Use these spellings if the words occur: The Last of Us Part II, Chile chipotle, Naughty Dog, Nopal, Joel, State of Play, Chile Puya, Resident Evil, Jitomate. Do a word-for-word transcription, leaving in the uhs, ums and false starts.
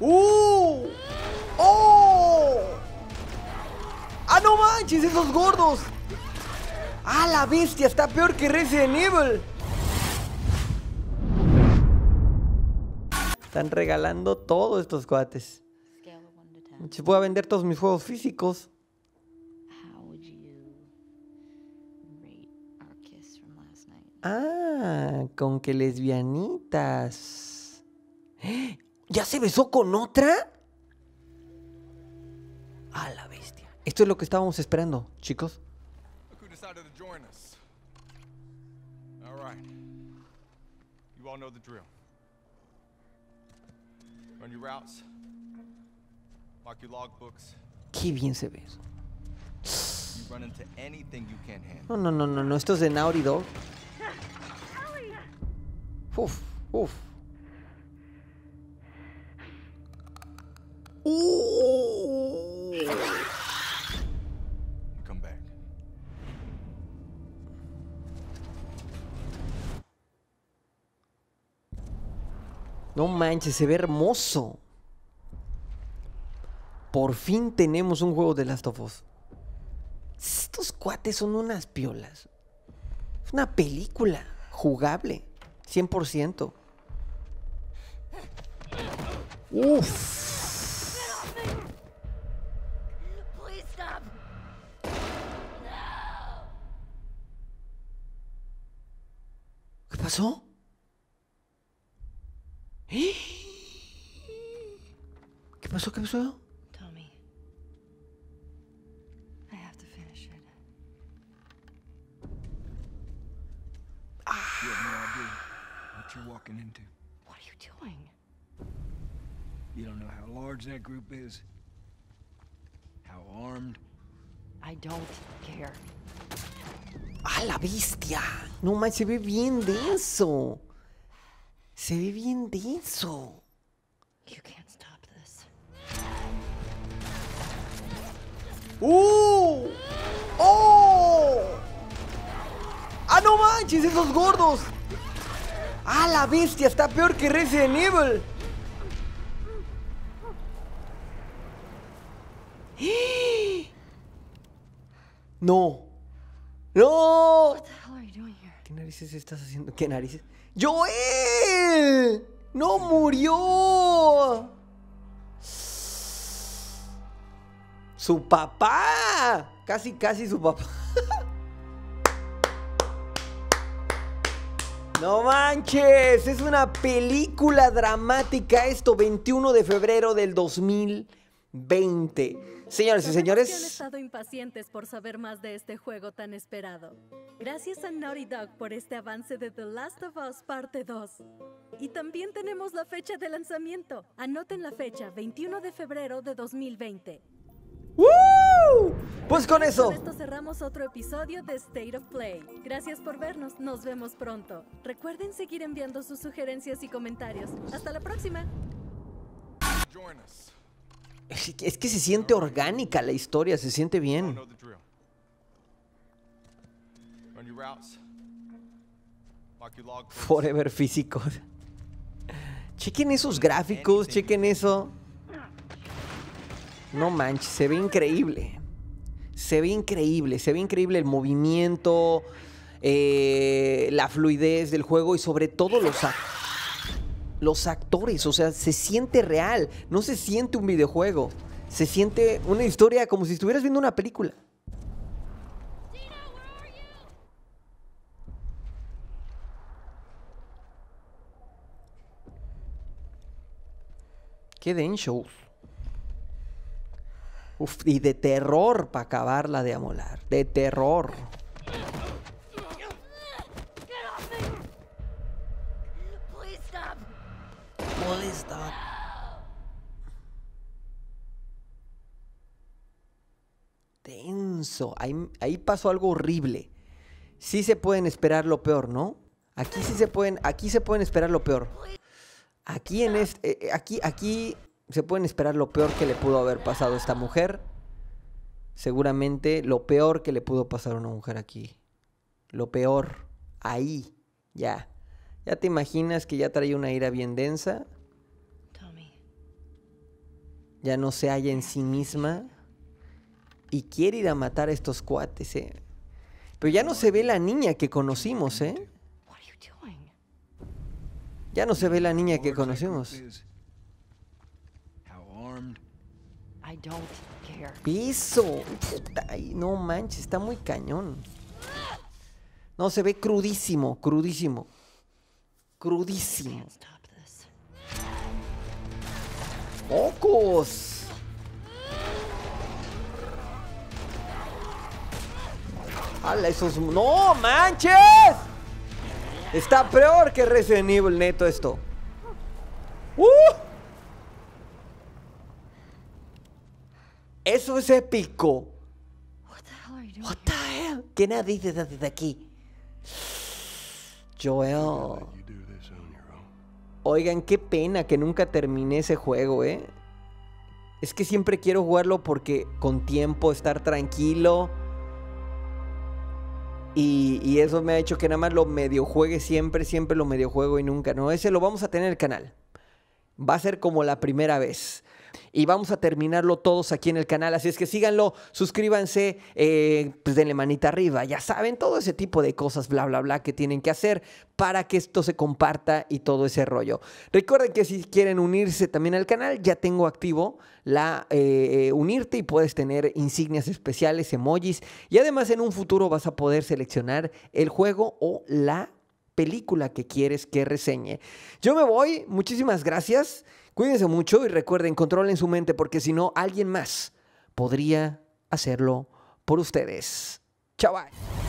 ¡Uh! ¡Oh! ¡Ah, no manches! ¡Esos gordos! ¡Ah, la bestia! ¡Está peor que Resident Evil! Están regalando todos estos cuates. Se puede vender todos mis juegos físicos. Ah, con que lesbianitas. ¿Ya se besó con otra? A la bestia. Esto es lo que estábamos esperando, chicos. Qué bien se ve eso. No, no, no, no, no. Esto es de Naughty Dog. Uf, uf. Uh. Come back. No manches, se ve hermoso. Por fin tenemos un juego de Last of Us. Estos cuates son unas piolas. Es una película jugable. cien por ciento. Uff. ¿Qué pasó? ¿Eh? ¿Qué pasó? ¿Qué pasó? Tommy, I have to finish it. Ah. You're walking into. What are you doing? You don't know how large that group is. How armed. I don't care. ¡Ah, la bestia! No manches, se ve bien denso. Se ve bien denso. You can't stop this. ¡Uh! ¡Oh! ¡Ah, no manches, esos gordos! ¡Ah, la bestia! ¡Está peor que Resident Evil! ¡No! ¡No! ¿Qué narices estás haciendo? ¿Qué narices? ¡Joel! ¡No murió! ¡Su papá! Casi, casi su papá. ¡No manches! Es una película dramática esto, veintiuno de febrero del dos mil veinte. Señores y señores, han estado impacientes por saber más de este juego tan esperado. Gracias a Naughty Dog por este avance de The Last of Us Parte dos. Y también tenemos la fecha de lanzamiento. Anoten la fecha, veintiuno de febrero de dos mil veinte. ¡Woo! Pues con eso. Con esto cerramos otro episodio de State of Play. Gracias por vernos, nos vemos pronto. Recuerden seguir enviando sus sugerencias y comentarios. Hasta la próxima. Es que se siente orgánica la historia, se siente bien. Forever físico. Chequen esos gráficos, chequen eso. No manches, se ve increíble. Se ve increíble, se ve increíble el movimiento, eh, la fluidez del juego y sobre todo los, act los actores. O sea, se siente real, no se siente un videojuego. Se siente una historia como si estuvieras viendo una película. Qué denso. Uf, y de terror para acabarla de amolar. De terror. Please stop. Tenso. Ahí, ahí pasó algo horrible. Sí se pueden esperar lo peor, ¿no? Aquí sí se pueden. Aquí se pueden esperar lo peor. Aquí en este. Eh, aquí, aquí. Se pueden esperar lo peor que le pudo haber pasado a esta mujer. Seguramente lo peor que le pudo pasar a una mujer aquí. Lo peor. Ahí. Ya. Ya te imaginas que ya traía una ira bien densa. Tommy, ya no se halla en sí misma y quiere ir a matar a estos cuates, ¿eh? Pero ya no se ve la niña que conocimos, ¿eh? Ya no se ve la niña que conocimos. Piso. Ay, no manches, está muy cañón. No, se ve crudísimo, crudísimo. Crudísimo. ¡Ocos! ¡Hala, esos! ¡No manches! Está peor que Resident Evil, neto, esto. ¡Uh! Eso es épico. What the hell? ¿Qué nadie dice desde aquí? Joel. Oigan, qué pena que nunca terminé ese juego, ¿eh? Es que siempre quiero jugarlo porque con tiempo, estar tranquilo. Y, y eso me ha hecho que nada más lo medio juegue siempre, siempre lo medio juego y nunca, ¿no? Ese lo vamos a tener en el canal. Va a ser como la primera vez. Y vamos a terminarlo todos aquí en el canal. Así es que síganlo, suscríbanse, eh, pues denle manita arriba. Ya saben, todo ese tipo de cosas, bla, bla, bla, que tienen que hacer para que esto se comparta y todo ese rollo. Recuerden que si quieren unirse también al canal, ya tengo activo la eh, unirte y puedes tener insignias especiales, emojis. Y además en un futuro vas a poder seleccionar el juego o la película que quieres que reseñe. Yo me voy, muchísimas gracias. Cuídense mucho y recuerden, controlen su mente porque si no, alguien más podría hacerlo por ustedes. Chao, bye.